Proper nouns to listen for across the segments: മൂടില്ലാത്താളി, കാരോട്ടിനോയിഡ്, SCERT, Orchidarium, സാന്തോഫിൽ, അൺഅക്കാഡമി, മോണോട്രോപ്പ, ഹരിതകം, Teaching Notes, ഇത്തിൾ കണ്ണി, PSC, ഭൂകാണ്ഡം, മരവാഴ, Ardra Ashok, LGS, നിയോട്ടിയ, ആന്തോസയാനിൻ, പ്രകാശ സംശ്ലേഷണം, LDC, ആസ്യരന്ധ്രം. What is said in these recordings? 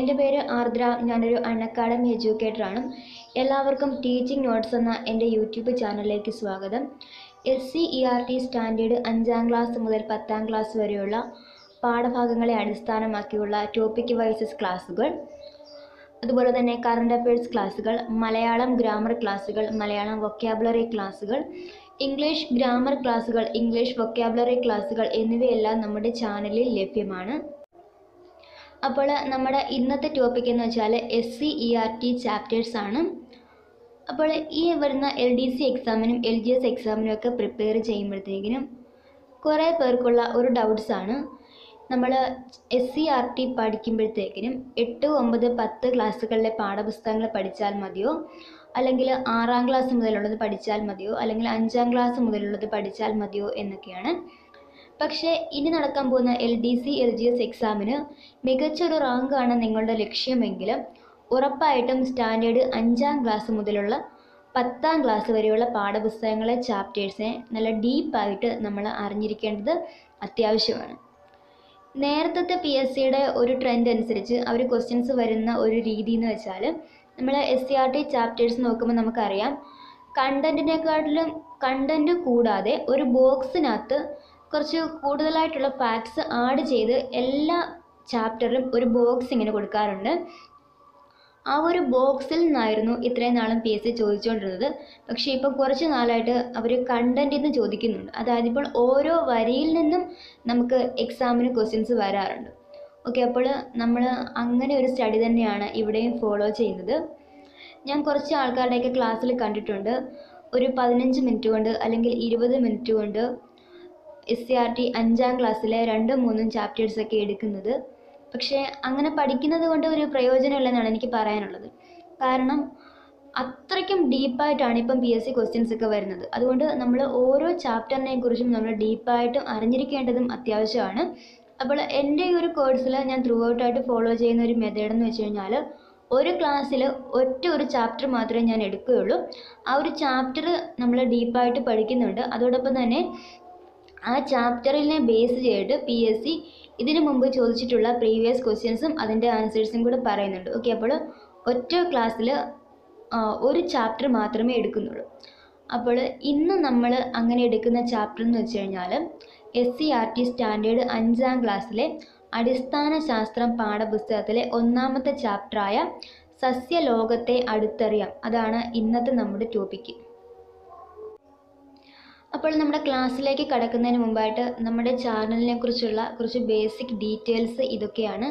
എൻ്റെ പേര് ആർദ്ര, ഞാനൊരു അൺഅക്കാഡമി എഡ്യൂക്കേറ്ററാണ്. എല്ലാവർക്കും ടീച്ചിങ് നോട്ട്സ് എന്ന എൻ്റെ യൂട്യൂബ് ചാനലിലേക്ക് സ്വാഗതം. SCERT സ്റ്റാൻഡേർഡ് 5ാം ക്ലാസ് മുതൽ 10ാം ക്ലാസ് വരെയുള്ള പാഠഭാഗങ്ങളെ അടിസ്ഥാനമാക്കിയുള്ള ടോപ്പിക് വൈസസ് ക്ലാസ്സുകൾ, അതുപോലെ തന്നെ കറണ്ട് അഫയേഴ്സ് ക്ലാസ്സുകൾ, മലയാളം ഗ്രാമർ ക്ലാസ്സുകൾ, മലയാളം വൊക്കാബുലറി ക്ലാസ്സുകൾ, ഇംഗ്ലീഷ് ഗ്രാമർ ക്ലാസ്സുകൾ, ഇംഗ്ലീഷ് വൊക്കാബുലറി ക്ലാസ്സുകൾ എന്നിവയെല്ലാം നമ്മുടെ ചാനലിൽ ലഭ്യമാണ്. അപ്പോൾ നമ്മുടെ ഇന്നത്തെ ടോപ്പിക് എന്ന് വെച്ചാൽ SCERT ചാപ്റ്റേഴ്സ് ആണ്. അപ്പോൾ ഈ വരുന്ന LDC എക്സാമിനും LGS എക്സാമിനും ഒക്കെ പ്രിപ്പയർ ചെയ്യുമ്പോഴത്തേക്കിനും കുറേ പേർക്കുള്ള ഒരു ഡൗട്ട്സാണ്. നമ്മൾ SCERT പഠിക്കുമ്പോഴത്തേക്കിനും 8, 9, 10 ക്ലാസ്സുകളിലെ പാഠപുസ്തകങ്ങൾ പഠിച്ചാൽ മതിയോ, അല്ലെങ്കിൽ 6ാം ക്ലാസ് മുതലുള്ളത് പഠിച്ചാൽ മതിയോ, അല്ലെങ്കിൽ 5ാം ക്ലാസ് മുതലുള്ളത് പഠിച്ചാൽ മതിയോ എന്നൊക്കെയാണ്. പക്ഷേ ഇനി നടക്കാൻ പോകുന്ന LDC LGS എക്സാമിന് മികച്ചൊരു റാങ്കാണ് നിങ്ങളുടെ ലക്ഷ്യമെങ്കിലും ഉറപ്പായിട്ടും സ്റ്റാൻഡേർഡ് 5ാം ക്ലാസ് മുതലുള്ള 10ാം ക്ലാസ് വരെയുള്ള പാഠപുസ്തകങ്ങളെ, ചാപ്റ്റേഴ്സിനെ നല്ല ഡീപ്പായിട്ട് നമ്മൾ അറിഞ്ഞിരിക്കേണ്ടത് അത്യാവശ്യമാണ്. നേരത്തെ PSCയുടെ ഒരു ട്രെൻഡ് അനുസരിച്ച് അവർ ക്വസ്റ്റ്യൻസ് വരുന്ന ഒരു രീതി എന്ന് വെച്ചാൽ, നമ്മൾ SCERT ചാപ്റ്റേഴ്സ് നോക്കുമ്പോൾ നമുക്കറിയാം കണ്ടൻറ്റ് കൂടാതെ ഒരു ബോക്സിനകത്ത് കുറച്ച് കൂടുതലായിട്ടുള്ള ഫാക്ട്സ് ആഡ് ചെയ്ത് എല്ലാ ചാപ്റ്ററിലും ഒരു ബോക്സ് ഇങ്ങനെ കൊടുക്കാറുണ്ട്. ആ ഒരു ബോക്സിൽ നിന്നായിരുന്നു ഇത്രയും നാളും PSC ചോദിച്ചുകൊണ്ടിരുന്നത്. പക്ഷേ ഇപ്പോൾ കുറച്ച് നാളായിട്ട് അവർ കണ്ടൻറ്റിൽ നിന്ന് ചോദിക്കുന്നുണ്ട്. അതായത് ഇപ്പോൾ ഓരോ വരിയിൽ നിന്നും നമുക്ക് എക്സാമിന് ക്വസ്റ്റ്യൻസ് വരാറുണ്ട്. ഓക്കെ, അപ്പോൾ നമ്മൾ അങ്ങനെ ഒരു സ്റ്റഡി തന്നെയാണ് ഇവിടെയും ഫോളോ ചെയ്യുന്നത്. ഞാൻ കുറച്ച് ആൾക്കാരുടെയൊക്കെ ക്ലാസ്സിൽ കണ്ടിട്ടുണ്ട്, ഒരു 15 മിനിറ്റ് കൊണ്ട് അല്ലെങ്കിൽ 20 മിനിറ്റ് കൊണ്ട് SCERT 5ാം ക്ലാസ്സിലെ 2, 3 ചാപ്റ്റേഴ്സൊക്കെ എടുക്കുന്നത്. പക്ഷേ അങ്ങനെ പഠിക്കുന്നത് കൊണ്ട് ഒരു പ്രയോജനമില്ലെന്നാണ് എനിക്ക് പറയാനുള്ളത്. കാരണം അത്രയ്ക്കും ഡീപ്പായിട്ടാണ് ഇപ്പം PSC ക്വസ്റ്റ്യൻസ് ഒക്കെ വരുന്നത്. അതുകൊണ്ട് നമ്മൾ ഓരോ ചാപ്റ്ററിനെയും കുറിച്ചും നമ്മൾ ഡീപ്പായിട്ടും അറിഞ്ഞിരിക്കേണ്ടതും അത്യാവശ്യമാണ്. അപ്പോൾ എൻ്റെ ഈ ഒരു കോഴ്സിൽ ഞാൻ ത്രൂ ഔട്ടായിട്ട് ഫോളോ ചെയ്യുന്ന ഒരു മെത്തേഡ് എന്ന് വെച്ച് കഴിഞ്ഞാൽ, ഒരു ക്ലാസ്സിൽ ഒരു ചാപ്റ്റർ മാത്രമേ ഞാൻ എടുക്കുകയുള്ളൂ. ആ ഒരു ചാപ്റ്റർ നമ്മൾ ഡീപ്പായിട്ട് പഠിക്കുന്നുണ്ട്. അതോടൊപ്പം തന്നെ ആ ചാപ്റ്ററിനെ ബേസ് ചെയ്തിട്ട് PSC ഇതിനു മുമ്പ് ചോദിച്ചിട്ടുള്ള പ്രീവിയസ് ക്വസ്റ്റ്യൻസും അതിൻ്റെ ആൻസേഴ്സും കൂടെ പറയുന്നുണ്ട്. ഓക്കെ, അപ്പോൾ ഒറ്റ ക്ലാസ്സിൽ ഒരു ചാപ്റ്റർ മാത്രമേ എടുക്കുന്നുള്ളൂ. അപ്പോൾ ഇന്ന് നമ്മൾ അങ്ങനെ എടുക്കുന്ന ചാപ്റ്റർ എന്ന് വെച്ച് കഴിഞ്ഞാൽ SCERT സ്റ്റാൻഡേർഡ് 5ാം ക്ലാസ്സിലെ അടിസ്ഥാന ശാസ്ത്രം പാഠപുസ്തകത്തിലെ 1ാമത്തെ ചാപ്റ്ററായ സസ്യലോകത്തെ അടുത്തറിയാം. അതാണ് ഇന്നത്തെ നമ്മുടെ ടോപ്പിക്ക്. അപ്പോൾ നമ്മുടെ ക്ലാസ്സിലേക്ക് കടക്കുന്നതിന് മുമ്പായിട്ട് നമ്മുടെ ചാനലിനെ കുറിച്ചുള്ള കുറച്ച് ബേസിക് ഡീറ്റെയിൽസ് ഇതൊക്കെയാണ്.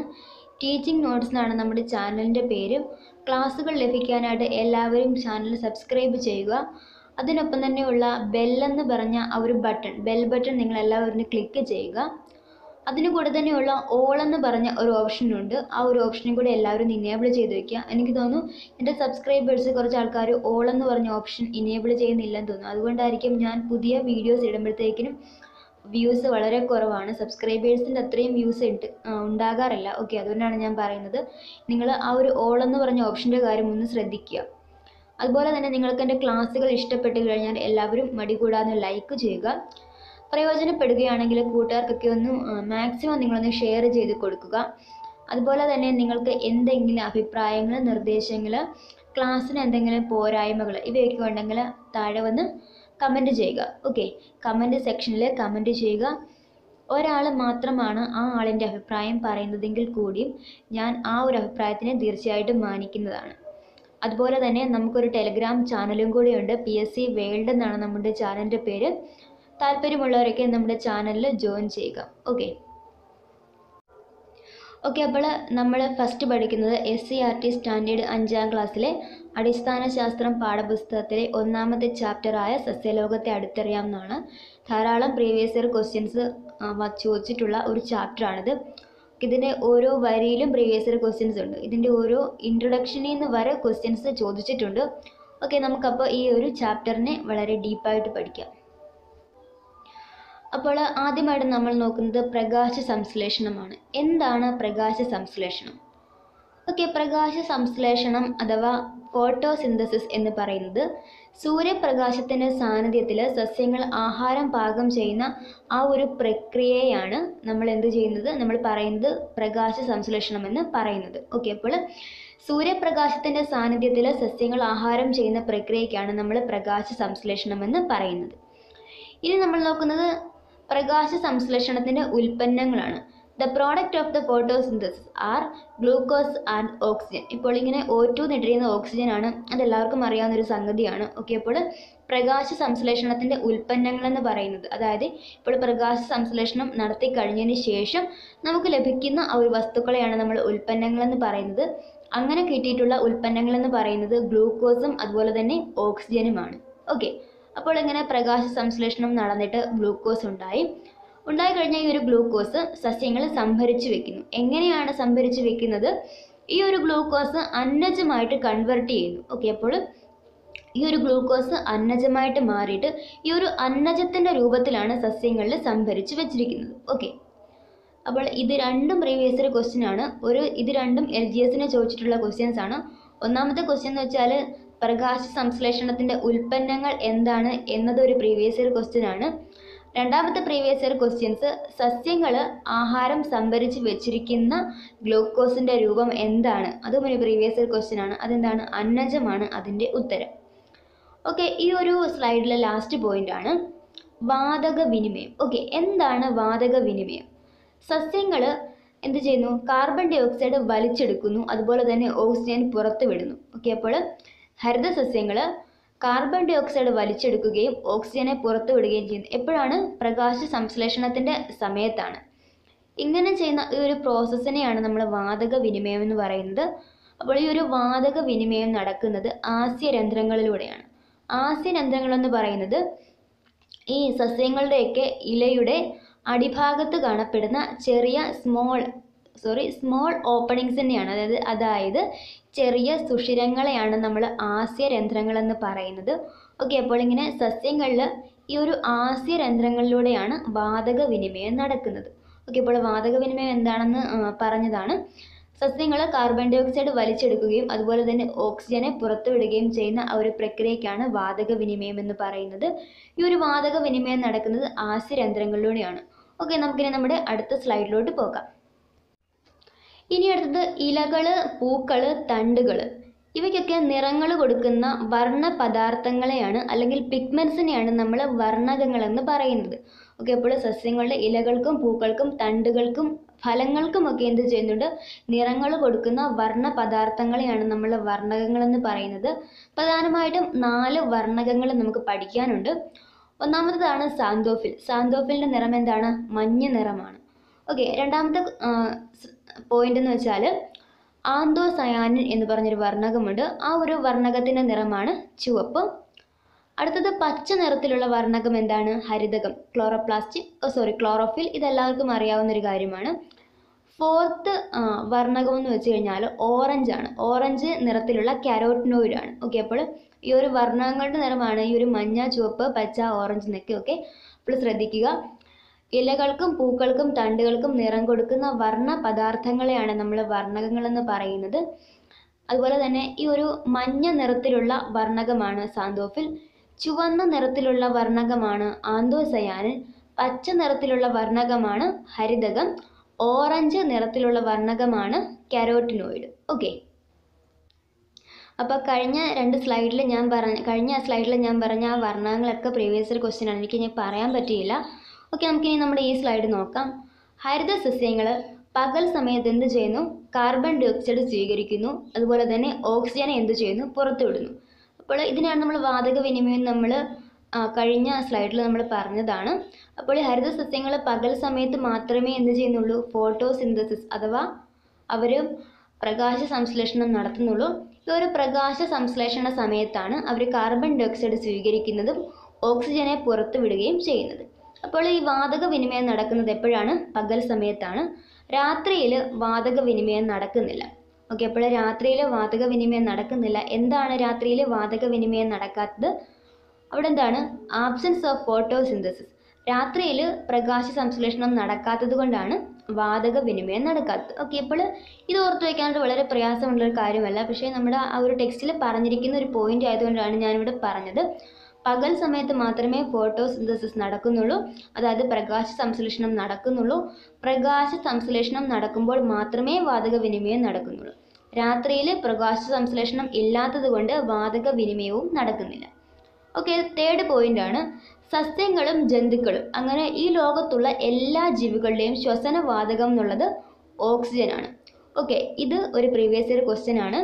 ടീച്ചിങ് നോട്ട്സ് എന്നാണ് നമ്മുടെ ചാനലിൻ്റെ പേര്. ക്ലാസ്സുകൾ ലഭിക്കാനായിട്ട് എല്ലാവരും ചാനൽ സബ്സ്ക്രൈബ് ചെയ്യുക. അതിനൊപ്പം തന്നെയുള്ള ബെല്ലെന്ന് പറഞ്ഞ ആ ഒരു ബട്ടൺ, ബെൽ ബട്ടൺ നിങ്ങളെല്ലാവരും ക്ലിക്ക് ചെയ്യുക. അതിനു കൂടെ തന്നെയുള്ള ഓളെന്ന് പറഞ്ഞ ഒരു ഓപ്ഷനുണ്ട്. ആ ഒരു ഓപ്ഷനും കൂടി എല്ലാവരും ഇനേബിൾ ചെയ്ത് വയ്ക്കുക. എനിക്ക് തോന്നുന്നു എൻ്റെ സബ്സ്ക്രൈബേഴ്സ് കുറച്ച് ആൾക്കാർ ഓളെന്ന് പറഞ്ഞ ഓപ്ഷൻ ഇനേബിൾ ചെയ്യുന്നില്ലെന്ന് തോന്നുന്നു. അതുകൊണ്ടായിരിക്കും ഞാൻ പുതിയ വീഡിയോസ് ഇടുമ്പോഴത്തേക്കിനും വ്യൂസ് വളരെ കുറവാണ്. സബ്സ്ക്രൈബേഴ്സിൻ്റെ അത്രയും വ്യൂസ് ഉണ്ടാകാറില്ല. ഓക്കെ, അതുകൊണ്ടാണ് ഞാൻ പറയുന്നത് നിങ്ങൾ ആ ഒരു ഓളെന്ന് പറഞ്ഞ ഓപ്ഷൻ്റെ കാര്യം ഒന്ന് ശ്രദ്ധിക്കുക. അതുപോലെ തന്നെ നിങ്ങൾക്ക് എൻ്റെ ക്ലാസ്സുകൾ ഇഷ്ടപ്പെട്ട് കഴിഞ്ഞാൽ എല്ലാവരും മടികൂടാതെ ലൈക്ക് ചെയ്യുക. പ്രയോജനപ്പെടുകയാണെങ്കിൽ കൂട്ടുകാർക്കൊക്കെ ഒന്ന് മാക്സിമം നിങ്ങളൊന്ന് ഷെയർ ചെയ്ത് കൊടുക്കുക. അതുപോലെ തന്നെ നിങ്ങൾക്ക് എന്തെങ്കിലും അഭിപ്രായങ്ങൾ, നിർദ്ദേശങ്ങൾ, ക്ലാസ്സിന് എന്തെങ്കിലും പോരായ്മകൾ ഇവയൊക്കെ ഉണ്ടെങ്കിൽ താഴെ വന്ന് കമൻറ്റ് ചെയ്യുക. ഓക്കെ, കമൻറ്റ് സെക്ഷനിൽ കമൻറ്റ് ചെയ്യുക. ഒരാൾ മാത്രമാണ് ആ ആളിൻ്റെ അഭിപ്രായം പറയുന്നതെങ്കിൽ കൂടിയും ഞാൻ ആ ഒരു അഭിപ്രായത്തിനെ തീർച്ചയായിട്ടും മാനിക്കുന്നതാണ്. അതുപോലെ തന്നെ നമുക്കൊരു ടെലിഗ്രാം ചാനലും കൂടിയുണ്ട്. PSC World എന്നാണ് നമ്മുടെ ചാനലിൻ്റെ പേര്. താല്പര്യമുള്ളവരൊക്കെ നമ്മുടെ ചാനലിൽ ജോയിൻ ചെയ്യുക. ഓക്കെ അപ്പോൾ നമ്മൾ ഫസ്റ്റ് പഠിക്കുന്നത് SCERT സ്റ്റാൻഡേർഡ് 5ാം ക്ലാസ്സിലെ അടിസ്ഥാന ശാസ്ത്രം പാഠപുസ്തകത്തിലെ 1ാമത്തെ ചാപ്റ്ററായ സസ്യലോകത്തെ അടുത്തറിയാം എന്നാണ്. ധാരാളം പ്രീവിയസ് ഇയർ ക്വസ്റ്റ്യൻസ് ചോദിച്ചിട്ടുള്ള ഒരു ചാപ്റ്ററാണിത്. ഇതിൻ്റെ ഓരോ വരിയിലും പ്രീവിയസ് ഇയർ ക്വസ്റ്റ്യൻസ് ഉണ്ട്. ഇതിൻ്റെ ഓരോ ഇൻട്രൊഡക്ഷനിൽ നിന്ന് വരെ ക്വസ്റ്റ്യൻസ് ചോദിച്ചിട്ടുണ്ട്. ഓക്കെ, നമുക്കപ്പോൾ ഈ ഒരു ചാപ്റ്ററിനെ വളരെ ഡീപ്പായിട്ട് പഠിക്കാം. അപ്പോൾ ആദ്യമായിട്ട് നമ്മൾ നോക്കുന്നത് പ്രകാശ സംശ്ലേഷണമാണ്. എന്താണ് പ്രകാശ സംശ്ലേഷണം? ഓക്കെ, പ്രകാശ സംശ്ലേഷണം അഥവാ ഫോട്ടോസിന്തസിസ് എന്ന് പറയുന്നത് സൂര്യപ്രകാശത്തിൻ്റെ സാന്നിധ്യത്തിൽ സസ്യങ്ങൾ ആഹാരം പാകം ചെയ്യുന്ന ആ ഒരു പ്രക്രിയയാണ് നമ്മൾ എന്ത് ചെയ്യുന്നത്, നമ്മൾ പറയുന്നത് പ്രകാശ സംശ്ലേഷണം എന്ന് പറയുന്നത്. ഓക്കെ, അപ്പോൾ സൂര്യപ്രകാശത്തിൻ്റെ സാന്നിധ്യത്തിൽ സസ്യങ്ങൾ ആഹാരം ചെയ്യുന്ന പ്രക്രിയയ്ക്കാണ് നമ്മൾ പ്രകാശ സംശ്ലേഷണം എന്ന് പറയുന്നത്. ഇനി നമ്മൾ നോക്കുന്നത് പ്രകാശ സംശ്ലേഷണത്തിൻ്റെ ഉൽപ്പന്നങ്ങളാണ്. The product of the photosynthesis are glucose and oxygen. ഇപ്പോൾ ഇങ്ങനെ O2 നിട്ടറിയുന്ന ഓക്സിജൻ ആണ്, അതെല്ലാവർക്കും അറിയാവുന്നൊരു സംഗതിയാണ്. ഓക്കെ, അപ്പോൾ പ്രകാശ സംശ്ലേഷണത്തിൻ്റെ ഉൽപ്പന്നങ്ങളെന്ന് പറയുന്നത്, അതായത് ഇപ്പോൾ പ്രകാശ സംശ്ലേഷണം നടത്തി കഴിഞ്ഞതിന് ശേഷം നമുക്ക് ലഭിക്കുന്ന ആ ഒരു വസ്തുക്കളെയാണ് നമ്മൾ ഉൽപ്പന്നങ്ങളെന്ന് പറയുന്നത്. അങ്ങനെ കിട്ടിയിട്ടുള്ള ഉൽപ്പന്നങ്ങളെന്ന് പറയുന്നത് ഗ്ലൂക്കോസും അതുപോലെ തന്നെ ഓക്സിജനുമാണ്. ഓക്കെ, അപ്പോൾ ഇങ്ങനെ പ്രകാശ സംശ്ലേഷണം നടന്നിട്ട് ഗ്ലൂക്കോസ് ഉണ്ടായി കഴിഞ്ഞാൽ ഈ ഒരു ഗ്ലൂക്കോസ് സസ്യങ്ങൾ സംഭരിച്ചു വെക്കുന്നു. എങ്ങനെയാണ് സംഭരിച്ചു വെക്കുന്നത്? ഈ ഒരു ഗ്ലൂക്കോസ് അന്നജമായിട്ട് കൺവേർട്ട് ചെയ്യുന്നു. ഓക്കെ, അപ്പോൾ ഈ ഒരു ഗ്ലൂക്കോസ് അന്നജമായിട്ട് മാറിയിട്ട് ഈ ഒരു അന്നജത്തിൻ്റെ രൂപത്തിലാണ് സസ്യങ്ങളിൽ സംഭരിച്ചു വെച്ചിരിക്കുന്നത്. ഓക്കെ, അപ്പോൾ ഇത് രണ്ടും പ്രീവിയസ് ഒരു ക്വസ്റ്റ്യൻ ആണ്. ഇത് രണ്ടും LGS ചോദിച്ചിട്ടുള്ള ക്വസ്റ്റ്യൻസ് ആണ്. ഒന്നാമത്തെ ക്വസ്റ്റ്യൻ എന്ന് വെച്ചാൽ പ്രകാശ സംശ്ലേഷണത്തിൻ്റെ ഉൽപ്പന്നങ്ങൾ എന്താണ് എന്നതൊരു പ്രീവിയസ് ഒരു ക്വസ്റ്റ്യൻ ആണ്. രണ്ടാമത്തെ പ്രീവിയസ് ഇയർ ക്വസ്റ്റ്യൻസ് സസ്യങ്ങൾ ആഹാരം സംഭരിച്ച് വെച്ചിരിക്കുന്ന ഗ്ലൂക്കോസിൻ്റെ രൂപം എന്താണ്, അതും ഒരു പ്രീവിയസ് ഇയർ ക്വസ്റ്റ്യൻ ആണ്. അതെന്താണ്? അന്നജമാണ് അതിൻ്റെ ഉത്തരം. ഓക്കെ, ഈ ഒരു സ്ലൈഡിലെ ലാസ്റ്റ് പോയിന്റ് ആണ് വാതക വിനിമയം. ഓക്കെ, എന്താണ് വാതക വിനിമയം? സസ്യങ്ങൾ എന്ത് ചെയ്യുന്നു? കാർബൺ ഡൈ ഓക്സൈഡ് വലിച്ചെടുക്കുന്നു, അതുപോലെ തന്നെ ഓക്സിജൻ പുറത്തു വിടുന്നു. ഓക്കെ, അപ്പോൾ ഹരിതസസ്യങ്ങൾ കാർബൺ ഡൈ ഓക്സൈഡ് വലിച്ചെടുക്കുകയും ഓക്സിജനെ പുറത്തു വിടുകയും ചെയ്യുന്നു. എപ്പോഴാണ്? പ്രകാശ സംശ്ലേഷണത്തിൻ്റെ സമയത്താണ്. ഇങ്ങനെ ചെയ്യുന്ന ഈ ഒരു പ്രോസസ്സിനെയാണ് നമ്മൾ വാതക വിനിമയം എന്ന് പറയുന്നത്. അപ്പോൾ ഈ ഒരു വാതക വിനിമയം നടക്കുന്നത് ആസ്യരന്ധ്രങ്ങളിലൂടെയാണ്. ആസ്യരന്ധ്രങ്ങളെന്ന് പറയുന്നത് ഈ സസ്യങ്ങളുടെയൊക്കെ ഇലയുടെ അടിഭാഗത്ത് കാണപ്പെടുന്ന ചെറിയ സ്മോൾ ഓപ്പണിങ്സ് തന്നെയാണ്. അതായത് ചെറിയ സുഷിരങ്ങളെയാണ് നമ്മൾ ആസ്യരന്ധ്രങ്ങളെന്ന് പറയുന്നത്. ഓക്കെ, അപ്പോൾ ഇങ്ങനെ സസ്യങ്ങളിൽ ഈ ഒരു ആസ്യരന്ധ്രങ്ങളിലൂടെയാണ് വാതക വിനിമയം നടക്കുന്നത്. ഓക്കെ, അപ്പോൾ വാതക വിനിമയം എന്താണെന്ന് പറഞ്ഞതാണ്. സസ്യങ്ങൾ കാർബൺ ഡൈ ഓക്സൈഡ് വലിച്ചെടുക്കുകയും അതുപോലെ തന്നെ ഓക്സിജനെ പുറത്തുവിടുകയും ചെയ്യുന്ന ആ ഒരു പ്രക്രിയയ്ക്കാണ് വാതക വിനിമയം എന്ന് പറയുന്നത്. ഈ ഒരു വാതക വിനിമയം നടക്കുന്നത് ആസ്യരന്ധ്രങ്ങളിലൂടെയാണ്. ഓക്കെ, നമുക്കിനി നമ്മുടെ അടുത്ത സ്ലൈഡിലോട്ട് പോകാം. ഇനി അടുത്തത് ഇലകൾ, പൂക്കൾ, തണ്ടുകൾ ഇവയ്ക്കൊക്കെ നിറങ്ങൾ കൊടുക്കുന്ന വർണ്ണ പദാർത്ഥങ്ങളെയാണ് അല്ലെങ്കിൽ പിഗ്മെൻസിനെയാണ് നമ്മൾ വർണ്ണകങ്ങളെന്ന് പറയുന്നത്. ഓക്കെ, അപ്പോൾ സസ്യങ്ങളുടെ ഇലകൾക്കും പൂക്കൾക്കും തണ്ടുകൾക്കും ഫലങ്ങൾക്കുമൊക്കെ എന്ത് ചെയ്യുന്നുണ്ട്? നിറങ്ങൾ കൊടുക്കുന്ന വർണ്ണ പദാർത്ഥങ്ങളെയാണ് നമ്മൾ വർണ്ണകങ്ങളെന്ന് പറയുന്നത്. പ്രധാനമായിട്ടും 4 വർണ്ണകങ്ങൾ നമുക്ക് പഠിക്കാനുണ്ട്. ഒന്നാമത്തേതാണ് സാന്തോഫിൽ. സാന്തോഫിലിൻ്റെ നിറം എന്താണ്? മഞ്ഞ നിറമാണ്. ഓക്കെ, രണ്ടാമത്തെ പോയിന്റ് എന്ന് വെച്ചാൽ ആന്തോസയാനിൻ എന്ന് പറഞ്ഞൊരു വർണ്ണകമുണ്ട്. ആ ഒരു വർണ്ണകത്തിൻ്റെ നിറമാണ് ചുവപ്പ്. അടുത്തത് പച്ച നിറത്തിലുള്ള വർണ്ണകം എന്താണ്? ഹരിതകം, ക്ലോറോഫിൽ. ഇതെല്ലാവർക്കും അറിയാവുന്ന ഒരു കാര്യമാണ്. ഫോർത്ത് വർണ്ണകം എന്ന് വെച്ച് കഴിഞ്ഞാൽ ഓറഞ്ച് ആണ്. ഓറഞ്ച് നിറത്തിലുള്ള കാരോട്ടിനോയിഡ് ആണ്. ഓക്കെ, അപ്പോൾ ഈ ഒരു വർണ്ണകങ്ങളുടെ നിറമാണ് ഈ ഒരു മഞ്ഞ, ചുവപ്പ്, പച്ച, ഓറഞ്ച് എന്നൊക്കെ. ഓക്കെ, അപ്പോൾ ശ്രദ്ധിക്കുക, ഇലകൾക്കും പൂക്കൾക്കും തണ്ടുകൾക്കും നിറം കൊടുക്കുന്ന വർണ്ണ പദാർത്ഥങ്ങളെയാണ് നമ്മൾ വർണ്ണകങ്ങളെന്ന് പറയുന്നത്. അതുപോലെ തന്നെ ഈ ഒരു മഞ്ഞ നിറത്തിലുള്ള വർണ്ണകമാണ് സാന്തോഫിൽ, ചുവന്ന നിറത്തിലുള്ള വർണ്ണകമാണ് ആന്തോസയാനിൻ, പച്ച നിറത്തിലുള്ള വർണ്ണകമാണ് ഹരിതകം, ഓറഞ്ച് നിറത്തിലുള്ള വർണ്ണകമാണ് കാരോട്ടിനോയിഡ്. ഓക്കെ, അപ്പോൾ കഴിഞ്ഞ സ്ലൈഡിൽ ഞാൻ പറഞ്ഞ ആ വർണ്ണകങ്ങളൊക്കെ പ്രീവിയസ് ഇയർ ക്വസ്റ്റ്യൻ ആണ്, എനിക്ക് പറയാൻ പറ്റിയില്ല. ഓക്കെ, നമുക്കിനി നമ്മുടെ ഈ സ്ലൈഡ് നോക്കാം. ഹരിത സസ്യങ്ങൾ പകൽ സമയത്ത് എന്ത് ചെയ്യുന്നു? കാർബൺ ഡൈ ഓക്സൈഡ് സ്വീകരിക്കുന്നു, അതുപോലെ തന്നെ ഓക്സിജനെ എന്ത് ചെയ്യുന്നു? പുറത്തു വിടുന്നു. അപ്പോൾ ഇതിനാണ് നമ്മൾ വാതക വിനിമയം നമ്മൾ കഴിഞ്ഞ സ്ലൈഡിൽ നമ്മൾ പറഞ്ഞതാണ്. അപ്പോൾ ഈ ഹരിത സസ്യങ്ങൾ പകൽ സമയത്ത് മാത്രമേ എന്ത് ചെയ്യുന്നുള്ളൂ? ഫോട്ടോസിന്തസിസ് അഥവാ അവർ പ്രകാശ സംശ്ലേഷണം നടത്തുന്നുള്ളൂ. ഈ ഒരു പ്രകാശ സംശ്ലേഷണ സമയത്താണ് അവർ കാർബൺ ഡൈ ഓക്സൈഡ് സ്വീകരിക്കുന്നതും ഓക്സിജനെ പുറത്തു വിടുകയും ചെയ്യുന്നത്. അപ്പോൾ ഈ വാതക വിനിമയം നടക്കുന്നത് എപ്പോഴാണ്? പകൽ സമയത്താണ്. രാത്രിയിൽ വാതക വിനിമയം നടക്കുന്നില്ല. ഓക്കെ, അപ്പോൾ രാത്രിയിൽ വാതക വിനിമയം നടക്കുന്നില്ല. എന്താണ് രാത്രിയിൽ വാതക വിനിമയം നടക്കാത്തത്? അവിടെ എന്താണ്? Absence of photosynthesis. രാത്രിയിൽ പ്രകാശ സംശ്ലേഷണം നടക്കാത്തത് കൊണ്ടാണ് വാതക വിനിമയം നടക്കാത്തത്. ഓക്കെ, ഇപ്പോൾ ഇത് ഓർത്ത് വയ്ക്കാനായിട്ട് വളരെ പ്രയാസമുള്ളൊരു കാര്യമല്ല, പക്ഷേ നമ്മുടെ ആ ഒരു ടെക്സ്റ്റിൽ പറഞ്ഞിരിക്കുന്ന ഒരു പോയിൻ്റ് ആയതുകൊണ്ടാണ് ഞാനിവിടെ പറഞ്ഞത്. പകൽ സമയത്ത് മാത്രമേ ഫോട്ടോസിന്തസിസ് നടക്കുന്നുള്ളൂ, അതായത് പ്രകാശ സംശ്ലേഷണം നടക്കുന്നുള്ളൂ. പ്രകാശ സംശ്ലേഷണം നടക്കുമ്പോൾ മാത്രമേ വാതക വിനിമയം നടക്കുന്നുള്ളൂ. രാത്രിയിൽ പ്രകാശ സംശ്ലേഷണം ഇല്ലാത്തത് കൊണ്ട് വാതക വിനിമയവും നടക്കുന്നില്ല. ഓക്കെ, തേർഡ് പോയിൻ്റാണ് സസ്യങ്ങളും ജന്തുക്കളും അങ്ങനെ ഈ ലോകത്തുള്ള എല്ലാ ജീവികളുടെയും ശ്വസന വാതകം എന്നുള്ളത് ഓക്സിജൻ ആണ്. ഓക്കെ, ഇത് ഒരു പ്രീവിയസ് ഇയർ ക്വസ്റ്റ്യൻ ആണ്.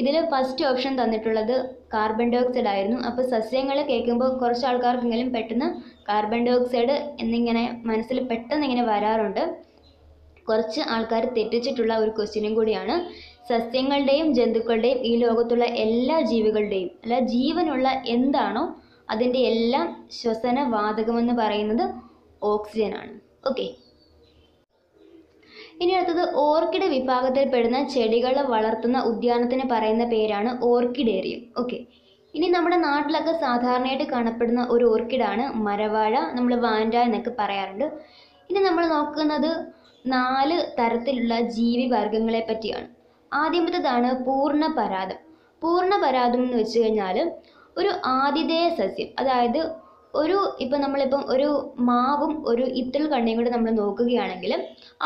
ഇതിൽ ഫസ്റ്റ് ഓപ്ഷൻ തന്നിട്ടുള്ളത് കാർബൺ ഡൈ ഓക്സൈഡ് ആയിരുന്നു. അപ്പോൾ സസ്യങ്ങൾ കേൾക്കുമ്പോൾ കുറച്ച് ആൾക്കാർക്കെങ്കിലും പെട്ടെന്ന് കാർബൺ ഡൈ ഓക്സൈഡ് എന്നിങ്ങനെ മനസ്സിൽ പെട്ടെന്ന് ഇങ്ങനെ വരാറുണ്ട്. കുറച്ച് ആൾക്കാർ തെറ്റിച്ചിട്ടുള്ള ഒരു ക്വസ്റ്റ്യനും കൂടിയാണ്. സസ്യങ്ങളുടെയും ജന്തുക്കളുടെയും ഈ ലോകത്തുള്ള എല്ലാ ജീവികളുടെയും അല്ല ജീവനുള്ള എന്താണോ അതിൻ്റെ എല്ലാം ശ്വസന വാതകമെന്ന് പറയുന്നത് ഓക്സിജനാണ്. ഓക്കെ, ഇനി അടുത്തത് ഓർക്കിഡ് വിഭാഗത്തിൽപ്പെടുന്ന ചെടികളെ വളർത്തുന്ന ഉദ്യാനത്തിന് പറയുന്ന പേരാണ് ഓർക്കിഡേറിയം. ഓക്കെ, ഇനി നമ്മുടെ നാട്ടിലൊക്കെ സാധാരണയായിട്ട് കാണപ്പെടുന്ന ഒരു ഓർക്കിഡാണ് മരവാഴ, നമ്മൾ വാൻഡ എന്നൊക്കെ പറയാറുണ്ട്. ഇനി നമ്മൾ നോക്കുന്നത് 4 തരത്തിലുള്ള ജീവിവർഗങ്ങളെ പറ്റിയാണ്. ആദ്യമത്തേതാണ് പൂർണ്ണ പരാദം. പൂർണ്ണ പരാദം എന്ന് വെച്ച് കഴിഞ്ഞാൽ ഒരു ആതിഥേയ സസ്യം, അതായത് ഒരു നമ്മളിപ്പം ഒരു മാവും ഒരു ഇത്തിൾ കണ്ണിയും കൂടെ നമ്മൾ നോക്കുകയാണെങ്കിൽ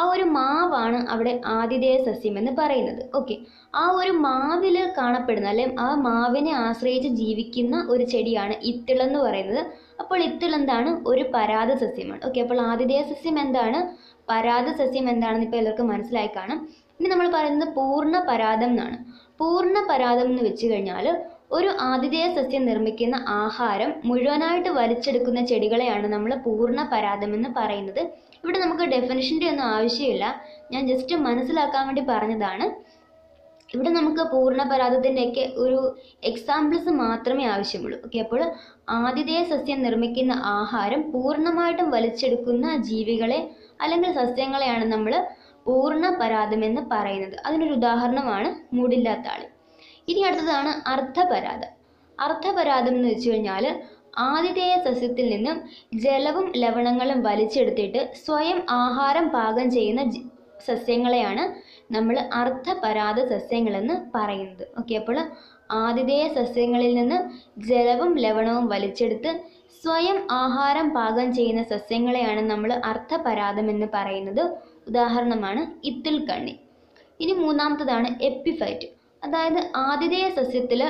ആ ഒരു മാവാണ് അവിടെ ആതിഥേയ സസ്യം എന്ന് പറയുന്നത്. ഓക്കെ, ആ ഒരു മാവിൽ കാണപ്പെടുന്ന അല്ലെങ്കിൽ ആ മാവിനെ ആശ്രയിച്ച് ജീവിക്കുന്ന ഒരു ചെടിയാണ് ഇത്തിളെന്ന് പറയുന്നത്. അപ്പോൾ ഇത്തിൾ എന്താണ്? ഒരു പരാദ സസ്യമാണ്. ഓക്കെ, അപ്പോൾ ആതിഥേയ സസ്യം എന്താണ്, പരാദ സസ്യം എന്താണെന്ന് ഇപ്പോൾ എല്ലാവർക്കും മനസ്സിലായി കാണും. ഇനി നമ്മൾ പറയുന്നത് പൂർണ്ണ പരാദം എന്നാണ്. പൂർണ്ണ പരാദം എന്ന് വെച്ച് കഴിഞ്ഞാൽ ഒരു ആതിഥേയ സസ്യം നിർമ്മിക്കുന്ന ആഹാരം മുഴുവനായിട്ട് വലിച്ചെടുക്കുന്ന ചെടികളെയാണ് നമ്മൾ പൂർണ്ണ പരാദം എന്ന് പറയുന്നത്. ഇവിടെ നമുക്ക് ഡെഫിനിഷൻ്റെ ഒന്നും ആവശ്യമില്ല, ഞാൻ ജസ്റ്റ് മനസ്സിലാക്കാൻ വേണ്ടി പറഞ്ഞതാണ്. ഇവിടെ നമുക്ക് പൂർണ്ണ പരാദത്തിൻ്റെയൊക്കെ ഒരു എക്സാമ്പിൾസ് മാത്രമേ ആവശ്യമുള്ളൂ. ഓക്കെ, അപ്പോൾ ആതിഥേയ സസ്യം നിർമ്മിക്കുന്ന ആഹാരം പൂർണ്ണമായിട്ടും വലിച്ചെടുക്കുന്ന ജീവികളെ അല്ലെങ്കിൽ സസ്യങ്ങളെയാണ് നമ്മൾ പൂർണ്ണ പരാദം എന്ന് പറയുന്നത്. അതിനൊരു ഉദാഹരണമാണ് മൂടില്ലാത്താളി. ഇനി അടുത്തതാണ് അർദ്ധപരാദം. അർദ്ധപരാദം എന്ന് വെച്ച് കഴിഞ്ഞാൽ ആതിഥേയ സസ്യത്തിൽ നിന്നും ജലവും ലവണങ്ങളും വലിച്ചെടുത്തിട്ട് സ്വയം ആഹാരം പാകം ചെയ്യുന്ന സസ്യങ്ങളെയാണ് നമ്മൾ അർദ്ധപരാദ സസ്യങ്ങളെന്ന് പറയുന്നത്. ഓക്കെ, അപ്പോൾ ആതിഥേയ സസ്യങ്ങളിൽ നിന്ന് ജലവും ലവണവും വലിച്ചെടുത്ത് സ്വയം ആഹാരം പാകം ചെയ്യുന്ന സസ്യങ്ങളെയാണ് നമ്മൾ അർദ്ധപരാദം എന്ന് പറയുന്നത്. ഉദാഹരണമാണ് ഇത്തിൾ കണ്ണി. ഇനി മൂന്നാമത്തേതാണ് എപ്പിഫൈറ്റ്. അതായത് ആതിഥേയ സസ്യത്തിൽ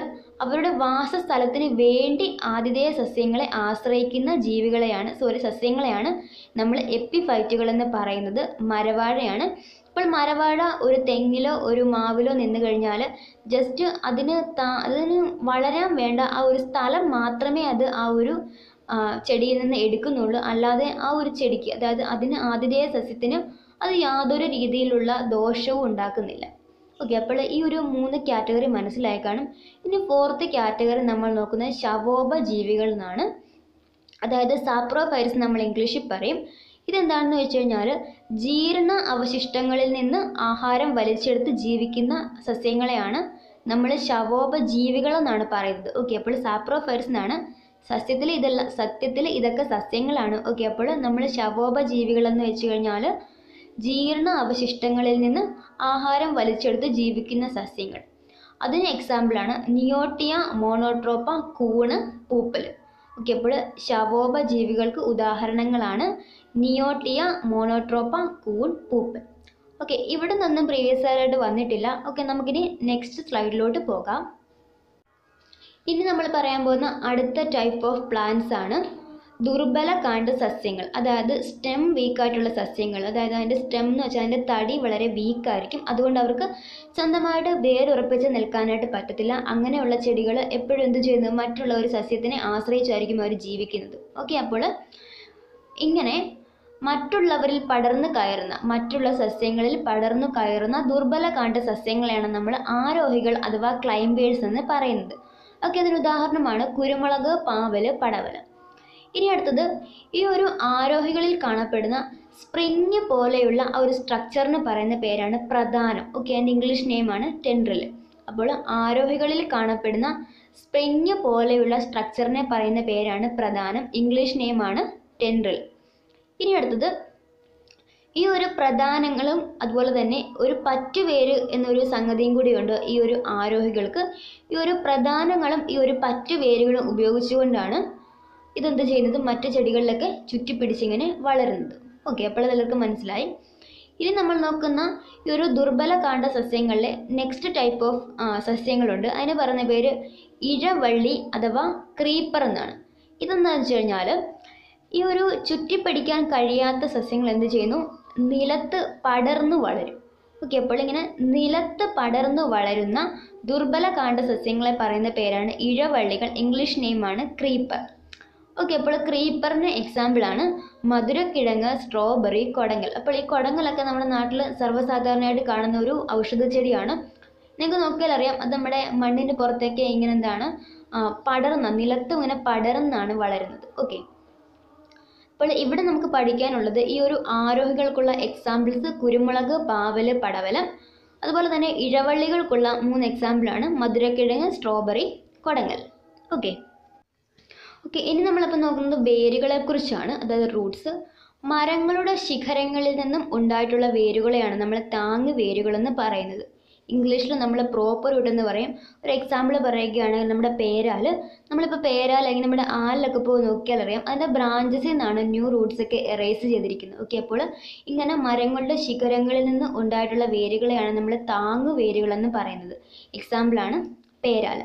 അവരുടെ വാസസ്ഥലത്തിന് വേണ്ടി ആതിഥേയ സസ്യങ്ങളെ ആശ്രയിക്കുന്ന സസ്യങ്ങളെയാണ് നമ്മൾ എപ്പിഫൈറ്റുകൾ എന്ന് പറയുന്നത്. മരവാഴയാണ്. ഇപ്പോൾ മരവാഴ ഒരു തെങ്ങിലോ ഒരു മാവിലോ നിന്ന് കഴിഞ്ഞാൽ ജസ്റ്റ് അതിന് വളരാൻ വേണ്ട ആ ഒരു സ്ഥലം മാത്രമേ അത് ആ ഒരു ചെടിയിൽ നിന്ന് എടുക്കുന്നുള്ളൂ. അല്ലാതെ ആ ഒരു ചെടിക്ക്, അതായത് അതിന് ആതിഥേയ സസ്യത്തിന് അത് യാതൊരു രീതിയിലുള്ള ദോഷവും ഉണ്ടാക്കുന്നില്ല. ഓക്കെ, അപ്പോൾ ഈ ഒരു 3 കാറ്റഗറി മനസ്സിലായി കാണും. ഇനി ഫോർത്ത് കാറ്റഗറി നമ്മൾ നോക്കുന്നത് ശവോപ ജീവികൾ എന്നാണ്. അതായത് സാപ്രോഫൈറ്റ്സ് നമ്മൾ ഇംഗ്ലീഷിൽ പറയും. ഇതെന്താണെന്ന് വെച്ച് കഴിഞ്ഞാൽ ജീർണ അവശിഷ്ടങ്ങളിൽ നിന്ന് ആഹാരം വലിച്ചെടുത്ത് ജീവിക്കുന്ന സസ്യങ്ങളെയാണ് നമ്മൾ ശവോപ ജീവികളെന്നാണ് പറയുന്നത്. ഓക്കെ, അപ്പോൾ സാപ്രോഫൈറ്റ്സ് എന്നാണ്. സത്യത്തിൽ ഇതൊക്കെ സസ്യങ്ങളാണ്. ഓക്കെ, അപ്പോൾ നമ്മൾ ശവോപ ജീവികളെന്ന് വെച്ച് കഴിഞ്ഞാൽ ജീർണ അവശിഷ്ടങ്ങളിൽ നിന്ന് ആഹാരം വലിച്ചെടുത്ത് ജീവിക്കുന്ന സസ്യങ്ങൾ. അതിന് എക്സാമ്പിളാണ് നിയോട്ടിയ, മോണോട്രോപ്പ, കൂണ്, പൂപ്പൽ. ഓക്കെ, അപ്പോൾ ശവോപ ജീവികൾക്ക് ഉദാഹരണങ്ങളാണ് നിയോട്ടിയ, മോണോട്രോപ്പ, കൂൺ, പൂപ്പൽ. ഓക്കെ, ഇവിടെ നിന്നും പ്രീവിയസ് ആയിട്ട് വന്നിട്ടില്ല. ഓക്കെ, നമുക്കിനി നെക്സ്റ്റ് സ്ലൈഡിലോട്ട് പോകാം. ഇനി നമ്മൾ പറയാൻ പോകുന്ന അടുത്ത ടൈപ്പ് ഓഫ് പ്ലാന്റ്സ് ആണ് ദുർബല കാണ്ട് സസ്യങ്ങൾ. അതായത് സ്റ്റെം വീക്കായിട്ടുള്ള സസ്യങ്ങൾ. അതായത് അതിൻ്റെ സ്റ്റെം എന്ന് വെച്ചാൽ അതിൻ്റെ തടി വളരെ വീക്കായിരിക്കും. അതുകൊണ്ട് അവർക്ക് സ്വന്തമായിട്ട് വേരുറപ്പിച്ച് നിൽക്കാനായിട്ട് പറ്റത്തില്ല. അങ്ങനെയുള്ള ചെടികൾ എപ്പോഴും എന്ത് ചെയ്യുന്നു, മറ്റുള്ള ഒരു സസ്യത്തിനെ ആശ്രയിച്ചായിരിക്കും അവർ ജീവിക്കുന്നത്. ഓക്കെ, അപ്പോൾ ഇങ്ങനെ മറ്റുള്ള സസ്യങ്ങളിൽ പടർന്നു കയറുന്ന ദുർബല കാണ്ട് സസ്യങ്ങളെയാണ് നമ്മൾ ആരോഹികൾ അഥവാ ക്ലൈംബേഴ്സ് എന്ന് പറയുന്നത്. ഓക്കെ, അതിന് ഉദാഹരണമാണ് കുരുമുളക്, പാവല്, പടവല. ഇനി അടുത്തത് ഈ ഒരു ആരോഹികളിൽ കാണപ്പെടുന്ന സ്പ്രിങ് പോലെയുള്ള ഒരു സ്ട്രക്ചറിന് പറയുന്ന പേരാണ് പ്രധാനം. ഓക്കെ, അതിൻ്റെ ഇംഗ്ലീഷ് നെയിമാണ് ടെൻഡ്രിൽ. അപ്പോൾ ആരോഹികളിൽ കാണപ്പെടുന്ന സ്പ്രിങ് പോലെയുള്ള സ്ട്രക്ചറിനെ പറയുന്ന പേരാണ് പ്രധാനം. ഇംഗ്ലീഷ് നെയിമാണ് tendril. ഇനി അടുത്തത് ഈ ഒരു പ്രധാനങ്ങളും അതുപോലെ തന്നെ ഒരു പറ്റുവേര് എന്നൊരു സംഗതിയും കൂടിയുണ്ട് ഈ ഒരു ആരോഹികൾക്ക് ഈ ഒരു പ്രധാനങ്ങളും ഈ ഒരു പറ്റുവേരുകളും ഉപയോഗിച്ചുകൊണ്ടാണ് ഇതെന്താ ചെയ്യുന്നത് മറ്റു ചെടികളിലൊക്കെ ചുറ്റിപ്പിടിച്ചിങ്ങനെ വളരുന്നത് ഓക്കേ അപ്പോൾ അതെല്ലൊക്കെ മനസ്സിലായി ഇനി നമ്മൾ നോക്കുന്ന ഈ ഒരു ദുർബല കാണ്ട സസ്യങ്ങളിലെ നെക്സ്റ്റ് ടൈപ്പ് ഓഫ് സസ്യങ്ങളുണ്ട് അതിനെ പറയുന്ന പേര് ഇഴവള്ളി അഥവാ ക്രീപ്പർ എന്നാണ് ഇതെന്താ എന്ന് വെച്ചാൽ ഈ ഒരു ചുറ്റിപ്പിടിക്കാൻ കഴിയാത്ത സസ്യങ്ങൾ എന്തു ചെയ്യുന്നു നിലത്ത് പടർന്നു വളരും ഓക്കേ അപ്പോൾ ഇങ്ങനെ നിലത്ത് പടർന്നു വളരുന്ന ദുർബല കാണ്ട സസ്യങ്ങളെ പറയുന്ന പേരാണ് ഇഴവള്ളികൾ ഇംഗ്ലീഷ് നെയിം ആണ് ക്രീപ്പർ ഓക്കേ അപ്പോൾ ക്രീപ്പറിന്റെ എക്സാമ്പിൾ ആണ് മധുരക്കിഴങ്ങ് സ്ട്രോബെറി കൊടങ്ങൽ അപ്പോൾ ഈ കൊടങ്ങലൊക്കെ നമ്മുടെ നാട്ടിൽ സർവ്വസാധാരണയായിട്ട് കാണുന്ന ഒരു ഔഷധ ചെടിയാണ് നിങ്ങൾക്ക് നോക്കിയാൽ അറിയാം അത് നമ്മുടെ മണ്ണിന്റെ പുറത്തേക്ക് ഇങ്ങനെ എന്താണ് പടർന്ന നിലത്ത് ഇങ്ങനെ പടർന്നാണ് വളരുന്നത് ഓക്കേ അപ്പോൾ ഇവിടെ നമുക്ക് പഠിക്കാനുള്ളത് ഈ ഒരു ആരോഹികൾക്കുള്ള എക്സാമ്പിൾസ് കുരുമുളക് പാവല് പടവലം അതുപോലെ തന്നെ ഇഴവള്ളികൾക്കുള്ള മൂന്ന് എക്സാമ്പിൾ ആണ് മധുരക്കിഴങ്ങ് സ്ട്രോബെറി കൊടങ്ങൽ ഓക്കേ ഓക്കേ ഇനി നമ്മൾ അപ്പോൾ നോക്കുന്നത് വേരുകളെ കുറിച്ചാണ് അതായത് റൂട്ട്സ് മരങ്ങളുടെ ശിഖരങ്ങളിൽ നിന്നും ഉണ്ടായിട്ടുള്ള വേരുകളെയാണ് നമ്മൾ താങ്ങ് വേരുകൾ എന്ന് പറയുന്നത് ഇംഗ്ലീഷിൽ നമ്മൾ പ്രോപ്പർ റൂട്ട് എന്ന് പറയും ഒരു എക്സാമ്പിൾ പറയുകയാണെങ്കിൽ നമ്മുടെ പേരാൽ നമ്മളിപ്പോൾ പേരാൽ അല്ലെങ്കിൽ നമ്മുടെ ആലിലൊക്കെ പോയി നോക്കിയാൽ അറിയാം അതിൻ്റെ ബ്രാഞ്ചസിൽ നിന്നാണ് ന്യൂ റൂട്ട്സ് ഒക്കെ എറേസ് ചെയ്തിരിക്കുന്നത് ഓക്കെ അപ്പോൾ ഇങ്ങനെ മരങ്ങളുടെ ശിഖരങ്ങളിൽ നിന്ന് ഉണ്ടായിട്ടുള്ള വേരുകളെയാണ് നമ്മൾ താങ്ങു വേരുകളെന്ന് പറയുന്നത് എക്സാമ്പിളാണ് പേരാൽ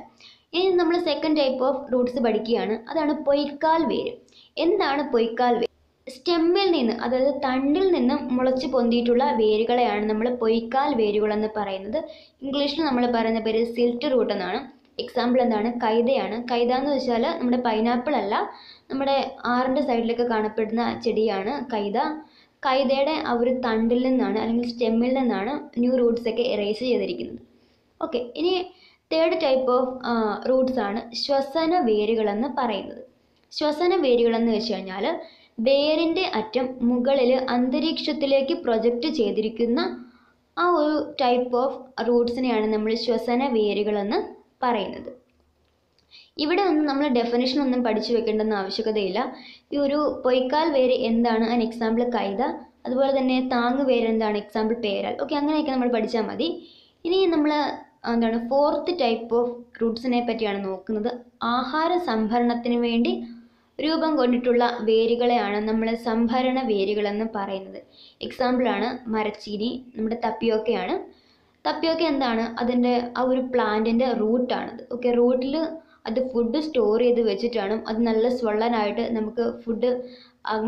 ഇനി നമ്മൾ സെക്കൻഡ് ടൈപ്പ് ഓഫ് റൂട്ട്സ് പഠിക്കുകയാണ് അതാണ് പൊയ്ക്കാൽ വേര് എന്താണ് പൊയ്ക്കാൽ വേര് സ്റ്റെമ്മിൽ നിന്ന് അതായത് തണ്ടിൽ നിന്നും മുളച്ചു പൊന്തിയിട്ടുള്ള വേരുകളെയാണ് നമ്മൾ പൊയ്ക്കാൽ വേരുകളെന്ന് പറയുന്നത് ഇംഗ്ലീഷിൽ നമ്മൾ പറയുന്ന പേര് സിൽറ്റ് റൂട്ട് എന്നാണ് എക്സാമ്പിൾ എന്താണ് കൈതയാണ് കൈത എന്ന് വെച്ചാൽ നമ്മുടെ പൈനാപ്പിൾ അല്ല നമ്മുടെ ആറിൻ്റെ സൈഡിലൊക്കെ കാണപ്പെടുന്ന ചെടിയാണ് കൈത കൈതയുടെ ആ ഒരു തണ്ടിൽ നിന്നാണ് അല്ലെങ്കിൽ സ്റ്റെമ്മിൽ നിന്നാണ് ന്യൂ റൂട്ട്സ് ഒക്കെ എറേസ് ചെയ്തിരിക്കുന്നത് ഓക്കെ ഇനി തേർഡ് ടൈപ്പ് ഓഫ് റൂട്ട്സ് ആണ് ശ്വസന വേരുകളെന്ന് പറയുന്നത് ശ്വസന വേരുകളെന്ന് വെച്ച് കഴിഞ്ഞാൽ വേരിൻ്റെ അറ്റം മുകളിൽ അന്തരീക്ഷത്തിലേക്ക് പ്രൊജക്റ്റ് ചെയ്തിരിക്കുന്ന ആ ഒരു ടൈപ്പ് ഓഫ് റൂട്ട്സിനെയാണ് നമ്മൾ ശ്വസന വേരുകളെന്ന് പറയുന്നത് ഇവിടെ ഒന്നും നമ്മൾ ഡെഫിനേഷൻ ഒന്നും പഠിച്ചു വെക്കേണ്ടെന്ന് ആവശ്യകതയില്ല ഈ ഒരു പൊയ്ക്കാൽ വേര് എന്താണ് അതിന് എക്സാമ്പിൾ കൈത അതുപോലെ തന്നെ താങ്ങ് വേര് എന്താണ് എക്സാമ്പിൾ പേരാൽ ഓക്കെ അങ്ങനെയൊക്കെ നമ്മൾ പഠിച്ചാൽ മതി ഇനി നമ്മൾ എന്താണ് ഫോർത്ത് ടൈപ്പ് ഓഫ് റൂട്ട്സിനെ പറ്റിയാണ് നോക്കുന്നത് ആഹാര സംഭരണത്തിന് വേണ്ടി രൂപം കൊണ്ടിട്ടുള്ള വേരുകളെയാണ് നമ്മൾ സംഭരണ വേരുകളെന്ന് പറയുന്നത് എക്സാമ്പിളാണ് മരച്ചീനി നമ്മുടെ തപ്പിയോക്കയാണ് തപ്പിയോക്ക എന്താണ് അതിൻ്റെ ആ ഒരു പ്ലാന്റിൻ്റെ റൂട്ടാണത് ഓക്കെ റൂട്ടിൽ അത് ഫുഡ് സ്റ്റോർ ചെയ്ത് വെച്ചിട്ടാണ് അത് നല്ല സ്വള്ളനായിട്ട് നമുക്ക് ഫുഡ്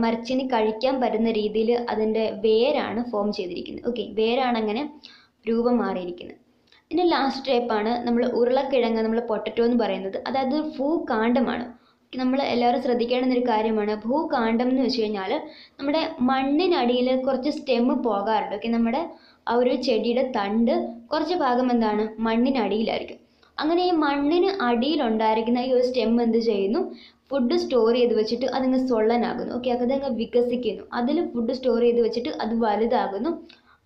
മരച്ചീനി കഴിക്കാൻ പറ്റുന്ന രീതിയിൽ അതിൻ്റെ വേരാണ് ഫോം ചെയ്തിരിക്കുന്നത് ഓക്കെ വേരാണ് അങ്ങനെ രൂപം മാറിയിരിക്കുന്നത് പിന്നെ ലാസ്റ്റ് ടൈപ്പാണ് നമ്മൾ ഉരുളക്കിഴങ്ങ് നമ്മൾ പൊട്ടറ്റോ എന്ന് പറയുന്നത് അതായത് ഫൂ കാണ്ഡമാണ് നമ്മൾ എല്ലാവരും ശ്രദ്ധിക്കേണ്ടുന്നൊരു കാര്യമാണ് ഭൂകാണ്ഡം എന്ന് വെച്ച് കഴിഞ്ഞാൽ നമ്മുടെ മണ്ണിനടിയിൽ കുറച്ച് സ്റ്റെമ്മ് പോകാറുണ്ട് ഓക്കെ നമ്മുടെ ആ ഒരു ചെടിയുടെ തണ്ട് കുറച്ച് ഭാഗം എന്താണ് മണ്ണിനടിയിലായിരിക്കും അങ്ങനെ ഈ മണ്ണിന് അടിയിലുണ്ടായിരിക്കുന്ന ഈ ഒരു സ്റ്റെമ്മ് എന്ത് ചെയ്യുന്നു ഫുഡ് സ്റ്റോർ ചെയ്ത് വെച്ചിട്ട് അതങ്ങ് സൊള്ളനാകുന്നു ഓക്കെ അതങ്ങ് വികസിക്കുന്നു അതിൽ ഫുഡ് സ്റ്റോർ ചെയ്ത് വെച്ചിട്ട് അത് വലുതാകുന്നു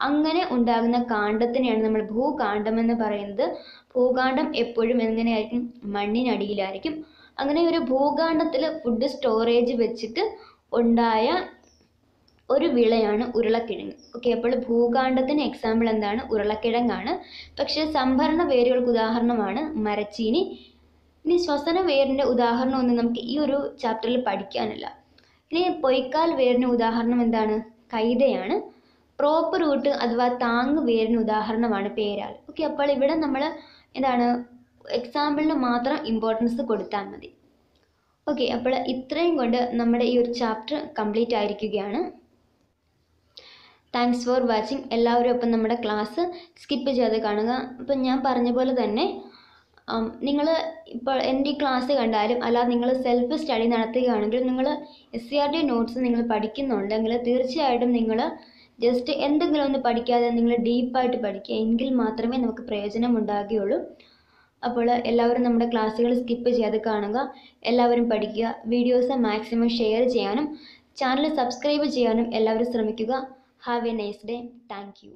അങ്ങനെ ഉണ്ടാകുന്ന കാണ്ഡത്തിനെയാണ് നമ്മൾ ഭൂകാണ്ഡം എന്ന് പറയുന്നത് ഭൂകാണ്ഡം എപ്പോഴും എങ്ങനെയായിരിക്കും മണ്ണിനടിയിലായിരിക്കും അങ്ങനെ ഒരു ഭൂകാണ്ഡത്തിൽ ഫുഡ് സ്റ്റോറേജ് വെച്ചിട്ട് ഉണ്ടായ ഒരു വിളയാണ് ഉരുളക്കിഴങ്ങ് ഓക്കെ അപ്പോൾ ഭൂകാണ്ഡത്തിന് എക്സാമ്പിൾ എന്താണ് ഉരുളക്കിഴങ്ങാണ് പക്ഷേ സംഭരണ വേരുകൾക്ക് ഉദാഹരണമാണ് മരച്ചീനി ഇനി ശ്വസന വേരിൻ്റെ ഉദാഹരണമൊന്നും നമുക്ക് ഈ ഒരു ചാപ്റ്ററിൽ പഠിക്കാനില്ല ഇനി പൊയ്ക്കാൽ വേരിന് ഉദാഹരണം എന്താണ് കൈതയാണ് പ്രോപ്പർ റൂട്ട് അഥവാ താങ്ങ് വേരിന് ഉദാഹരണമാണ് പേരാൽ ഓക്കെ അപ്പോൾ ഇവിടെ നമ്മൾ എന്താണ് എക്സാമ്പിളിന് മാത്രം ഇമ്പോർട്ടൻസ് കൊടുത്താൽ മതി ഓക്കെ അപ്പോൾ ഇത്രയും കൊണ്ട് നമ്മുടെ ഈ ഒരു ചാപ്റ്റർ കംപ്ലീറ്റ് ആയിരിക്കുകയാണ് താങ്ക്സ് ഫോർ വാച്ചിങ് എല്ലാവരും അപ്പം നമ്മുടെ ക്ലാസ് സ്കിപ്പ് ചെയ്ത് കാണുക അപ്പം ഞാൻ പറഞ്ഞ പോലെ തന്നെ നിങ്ങൾ ഇപ്പോൾ എൻ്റെ ഈ ക്ലാസ് കണ്ടാലും അല്ലാതെ നിങ്ങൾ സെൽഫ് സ്റ്റഡി നടത്തുകയാണെങ്കിൽ നിങ്ങൾ SCERT നോട്ട്സ് നിങ്ങൾ പഠിക്കുന്നുണ്ടെങ്കിൽ തീർച്ചയായിട്ടും നിങ്ങൾ ജസ്റ്റ് എന്തെങ്കിലും ഒന്ന് പഠിക്കാതെ നിങ്ങൾ ഡീപ്പായിട്ട് പഠിക്കുക എങ്കിൽ മാത്രമേ നമുക്ക് പ്രയോജനം ഉണ്ടാകുകയുള്ളൂ അപ്പോൾ എല്ലാവരും നമ്മുടെ ക്ലാസ്സുകൾ സ്കിപ്പ് ചെയ്യാതെ കാണുക എല്ലാവരും പഠിക്കുക വീഡിയോസ് മാക്സിമം ഷെയർ ചെയ്യാനും ചാനൽ സബ്സ്ക്രൈബ് ചെയ്യാനും എല്ലാവരും ശ്രമിക്കുക have a nice day thank U